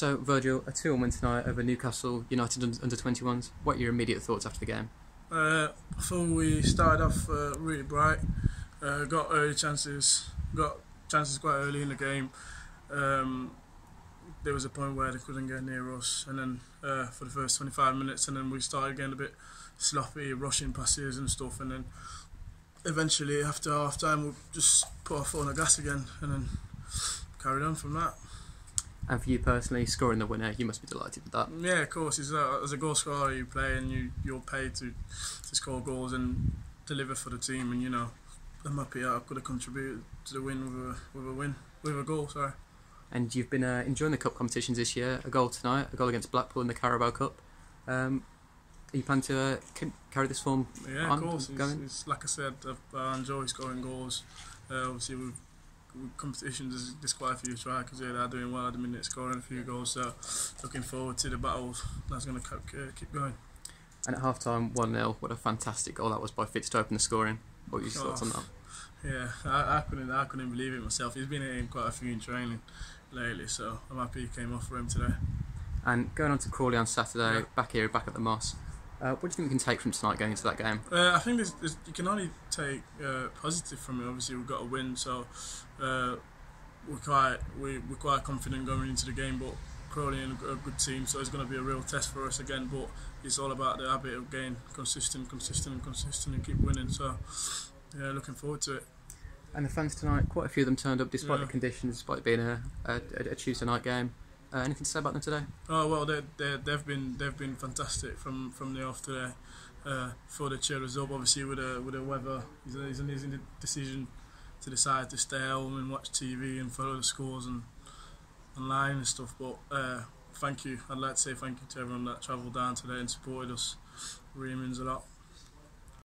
So, Virgil, a 2-1 win tonight over Newcastle United under-21s. What are your immediate thoughts after the game? I thought we started off really bright. Got early chances. Got chances quite early in the game. There was a point where they couldn't get near us, and then for the first 25 minutes, and then we started getting a bit sloppy, rushing passes and stuff, and then eventually after half time we just put our foot on the gas again, and then carried on from that. And for you personally, scoring the winner, you must be delighted with that. Yeah, of course. As a goal scorer, you play and you're paid to score goals and deliver for the team, and I'm happy I could have contributed to the win with a goal. Sorry. And you've been enjoying the cup competitions this year. A goal tonight, a goal against Blackpool in the Carabao Cup. Are you planning to carry this form on? Yeah, of course. It's, like I said, I enjoy scoring goals. Obviously, with competitions, there's quite a few strikers here that are doing well at the minute, scoring a few goals. So, looking forward to the battles. That's going to keep going. And at half-time, 1-0. What a fantastic goal that was by Fitz to open the scoring. What were your thoughts on that? Yeah, I couldn't believe it myself. He's been in quite a few in training lately, so I'm happy he came off for him today. And going on to Crawley on Saturday, back at the Moss, what do you think we can take from tonight going into that game? I think you can only take positive from it. Obviously, we've got a win, so we're quite confident going into the game. But Crawley and a good team, so it's going to be a real test for us again. But it's all about the habit of getting consistent, and keep winning. So. Yeah, looking forward to it. And the fans tonight, quite a few of them turned up despite the conditions, despite being a Tuesday night game. Anything to say about them today? Oh well, they've been fantastic from the off today. For the cheer us up, obviously with the weather, it's an easy decision to decide to stay home and watch TV and follow the scores and online and stuff. But thank you. I'd like to say thank you to everyone that travelled down today and supported us. It really means a lot.